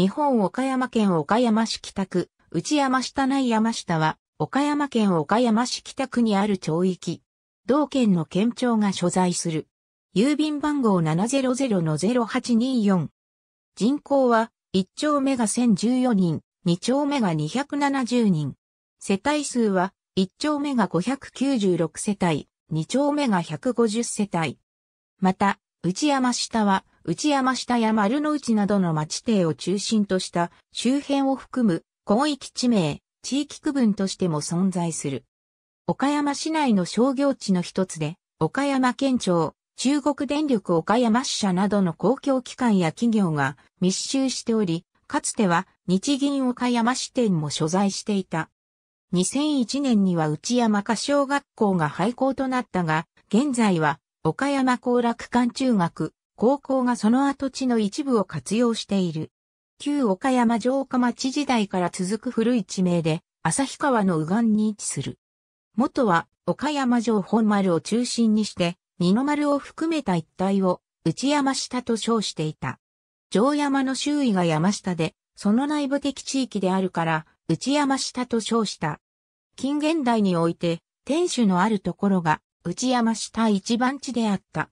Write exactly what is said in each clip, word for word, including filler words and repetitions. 日本岡山県岡山市北区、内山下内山下は、岡山県岡山市北区にある町域。同県の県庁が所在する。郵便番号 ななぜろぜろのぜろはちにーよん。人口はいち丁目がせんじゅうよん人、に丁目がにひゃくななじゅう人。世帯数はいち丁目がごひゃくきゅうじゅうろく世帯、に丁目がひゃくごじゅう世帯。また、内山下は、内山下や丸の内などの町邸を中心とした周辺を含む広域地名、地域区分としても存在する。岡山市内の商業地の一つで、岡山県庁、中国電力岡山支社などの公共機関や企業が密集しており、かつては日銀岡山支店も所在していた。にせんいち年には内山下小学校が廃校となったが、現在は岡山後楽館中学、高校がその跡地の一部を活用している。旧岡山城下町時代から続く古い地名で、旭川の右岸に位置する。元は岡山城本丸を中心にして、二の丸を含めた一帯を内山下と称していた。城山の周囲が山下で、その内部的地域であるから、内山下と称した。近現代において、天守のあるところが、内山下一番地であった。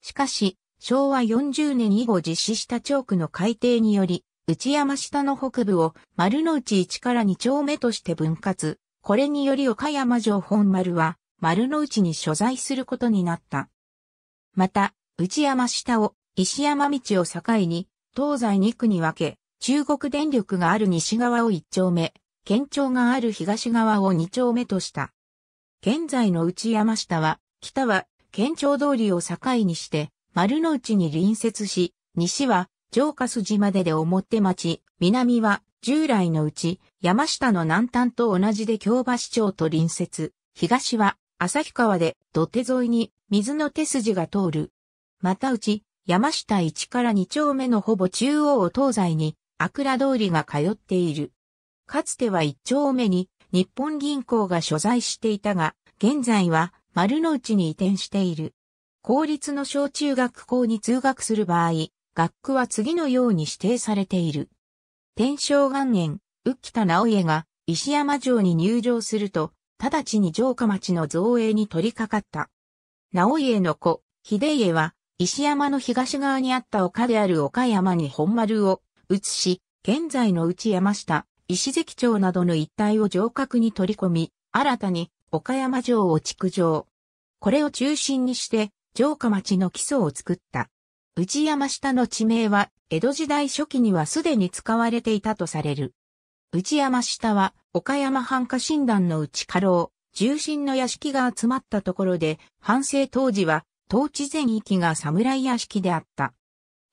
しかし、昭和よんじゅう年以後実施した庁区の改定により、内山下の北部を丸の内いちからに丁目として分割。これにより岡山城本丸は丸の内に所在することになった。また、内山下を石山道を境に、東西に区に分け、中国電力がある西側をいち丁目、県庁がある東側をに丁目とした。現在の内山下は、北は県庁通りを境にして、丸の内に隣接し、西は城下筋までで表町、南は従来のうち山下の南端と同じで京橋町と隣接、東は旭川で土手沿いに水の手筋が通る。またうち山下いちからに丁目のほぼ中央を東西にあくら通りが通っている。かつてはいち丁目に日本銀行が所在していたが、現在は丸の内に移転している。公立の小中学校に通学する場合、学区は次のように指定されている。天正元年、浮田直家が石山城に入城すると、直ちに城下町の造営に取り掛かった。直家の子、秀家は、石山の東側にあった丘である岡山に本丸を移し、現在の内山下、石関町などの一帯を城郭に取り込み、新たに岡山城を築城。これを中心にして城下町の基礎を作った。内山下の地名は江戸時代初期にはすでに使われていたとされる。内山下は岡山藩家臣団の内家老、重臣の屋敷が集まったところで、藩政当時は統治全域が侍屋敷であった。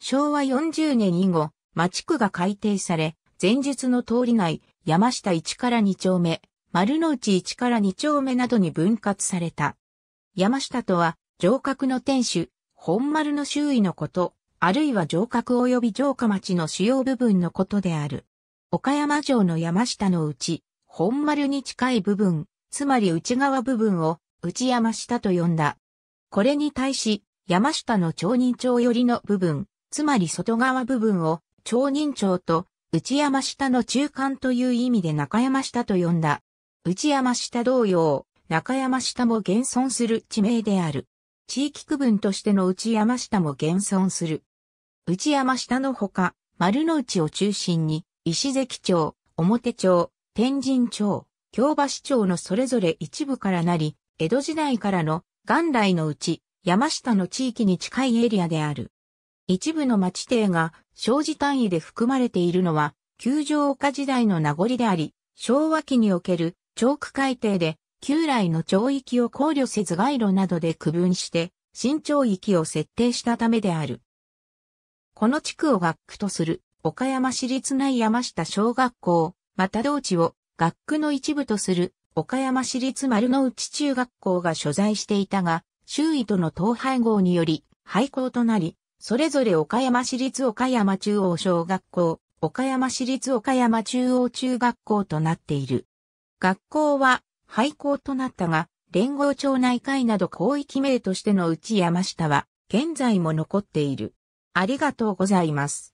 昭和よんじゅう年以後、町区が改定され、前述の通り内、山下いちからに丁目、丸の内いちからに丁目などに分割された。山下とは、城郭の天守、本丸の周囲のこと、あるいは城郭及び城下町の主要部分のことである。岡山城の山下のうち、本丸に近い部分、つまり内側部分を内山下と呼んだ。これに対し、山下の町人町寄りの部分、つまり外側部分を町人町と内山下の中間という意味で中山下と呼んだ。内山下同様、中山下も現存する地名である。地域区分としての内山下も現存する。内山下のほか、丸の内を中心に、石関町、表町、天神町、京橋町のそれぞれ一部からなり、江戸時代からの元来のうち、山下の地域に近いエリアである。一部の町邸が、小字単位で含まれているのは、旧城岡時代の名残であり、昭和期における町区改定で、旧来の町域を考慮せず街路などで区分して、新町域を設定したためである。この地区を学区とする、岡山市立内山下小学校、また同地を学区の一部とする、岡山市立丸の内中学校が所在していたが、周囲との統廃合により、廃校となり、それぞれ岡山市立岡山中央小学校、岡山市立岡山中央中学校となっている。学校は、廃校となったが、連合町内会など広域名としての内山下は、現在も残っている。ありがとうございます。